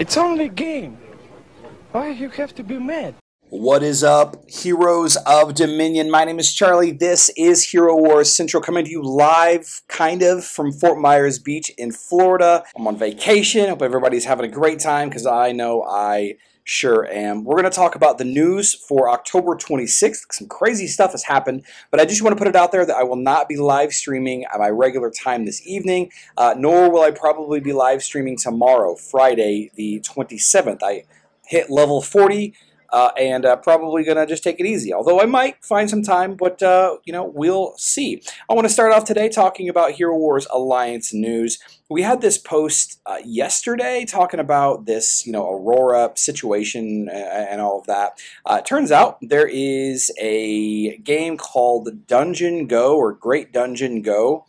It's only a game. Why you have to be mad? What is up, Heroes of Dominion? My name is Charlie. This is Hero Wars Central, coming to you live, kind of, from Fort Myers Beach in Florida. I'm on vacation. Hope everybody's having a great time, because I know I sure am. We're going to talk about the news for October 26th. Some crazy stuff has happened, but I just want to put it out there that I will not be live streaming at my regular time this evening, nor will I probably be live streaming tomorrow, Friday the 27th. I hit level 40 and probably going to just take it easy, although I might find some time, but you know, we'll see. I want to start off today talking about Hero Wars Alliance news. We had this post yesterday talking about this, you know, Aurora situation and all of that. Turns out there is a game called Dungeon Go, or Great Dungeon Go.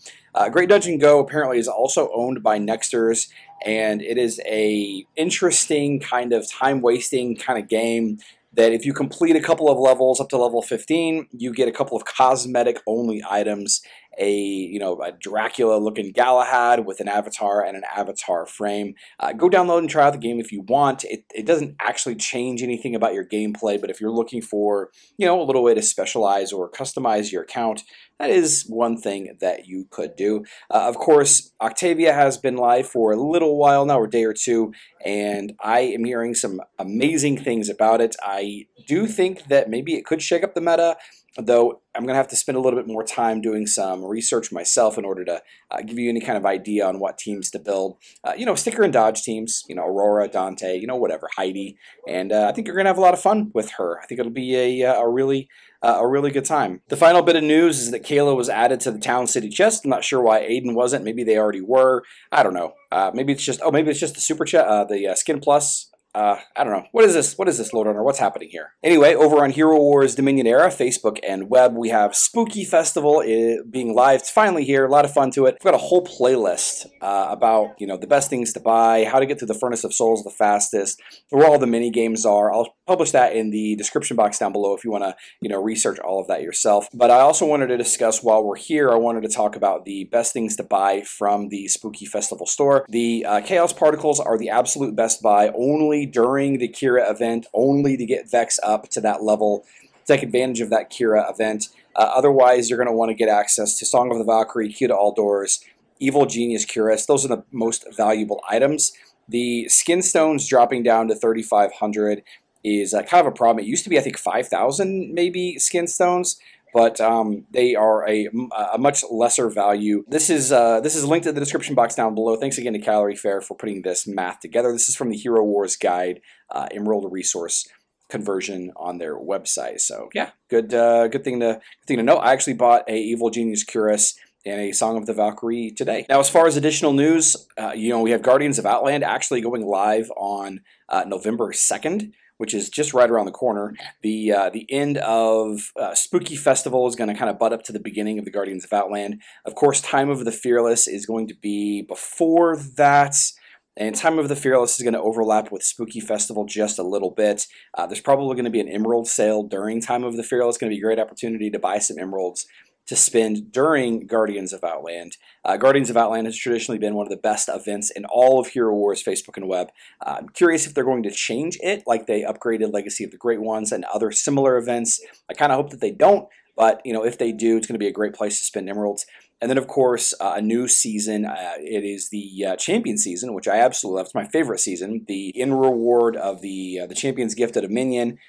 Great Dungeon Go apparently is also owned by Nexters, and it is a interesting kind of time-wasting kind of game that if you complete a couple of levels up to level 15, you get a couple of cosmetic-only items, a Dracula-looking Galahad with an avatar and an avatar frame. Go download and try out the game if you want. It doesn't actually change anything about your gameplay, but if you're looking for, you know, a little way to specialize or customize your account, that is one thing that you could do. Of course, Octavia has been live for a little while now, or a day or two, and I am hearing some amazing things about it. I do think that maybe it could shake up the meta, though I'm going to have to spend a little bit more time doing some research myself in order to give you any kind of idea on what teams to build. You know, sticker and dodge teams, you know, Aurora, Dante, you know, whatever, Heidi. And I think you're going to have a lot of fun with her. I think it'll be a really good time. The final bit of news is that Kayla was added to the Town City chest. I'm not sure why Aiden wasn't. Maybe they already were. I don't know. Maybe it's just the super chest, the skin plus. I don't know. What is this, Lode Runner? What's happening here? Anyway, over on Hero Wars Dominion Era, Facebook and web, we have Spooky Festival being live. It's finally here. A lot of fun to it. We've got a whole playlist about, you know, the best things to buy, how to get through the Furnace of Souls the fastest, where all the mini games are. I'll publish that in the description box down below if you want to, you know, research all of that yourself. But I also wanted to discuss, while we're here, I wanted to talk about the best things to buy from the Spooky Festival store. The Chaos Particles are the absolute best buy, only during the Kira event, only to get Vex up to that level. Take advantage of that Kira event. Otherwise, you're going to want to get access to Song of the Valkyrie, Key to All Doors, Evil Genius Curis. Those are the most valuable items. The skin stones dropping down to 3,500 is kind of a problem. It used to be, I think, 5,000 maybe skin stones, but they are a much lesser value. This is linked in the description box down below. Thanks again to CalorieFair for putting this math together. This is from the Hero Wars Guide, Emerald Resource Conversion on their website. So yeah, good thing to know. I actually bought a Evil Genius Curis and a Song of the Valkyrie today. Now, as far as additional news, you know, we have Guardians of Outland actually going live on November 2nd. Which is just right around the corner. The end of Spooky Festival is going to kind of butt up to the beginning of the Guardians of Outland. Of course, Time of the Fearless is going to be before that, and Time of the Fearless is going to overlap with Spooky Festival just a little bit. There's probably going to be an Emerald sale during Time of the Fearless. It's going to be a great opportunity to buy some Emeralds to spend during Guardians of Outland. Guardians of Outland has traditionally been one of the best events in all of Hero Wars, Facebook, and web. I'm curious if they're going to change it, like they upgraded Legacy of the Great Ones and other similar events. I kind of hope that they don't, but you know, if they do, it's going to be a great place to spend Emeralds. And then, of course, a new season. It is the Champion season, which I absolutely love. It's my favorite season. The end reward of the Champion's Gifted Dominion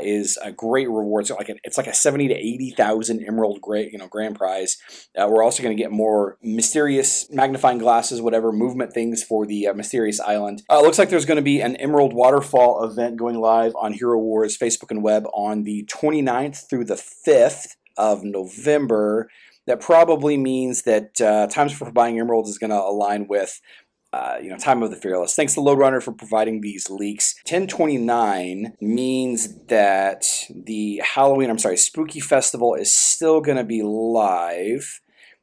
is a great reward. So it's like a 70,000 to 80,000 emerald grand prize. We're also going to get more mysterious magnifying glasses, whatever movement things for the mysterious island. Looks like there's going to be an Emerald Waterfall event going live on Hero Wars Facebook and web on the 29th through the 5th of November. That probably means that times for buying emeralds is going to align with you know, Time of the Fearless. Thanks to Lode Runner for providing these leaks. 10/29 means that the Spooky Festival is still going to be live.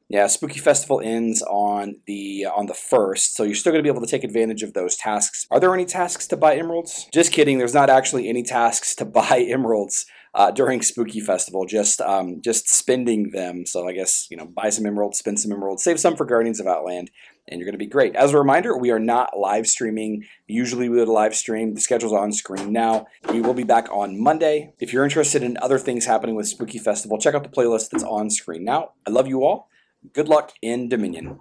Yeah, Spooky Festival ends on the 1st, so you're still going to be able to take advantage of those tasks. Are there any tasks to buy emeralds? Just kidding, there's not actually any tasks to buy emeralds. during Spooky Festival, just spending them. So I guess, you know, buy some emeralds, spend some emeralds, save some for Guardians of Outland, and you're going to be great. As a reminder, we are not live streaming. Usually we would live stream. The schedule's on screen now. We will be back on Monday. If you're interested in other things happening with Spooky Festival, check out the playlist that's on screen now. I love you all. Good luck in Dominion.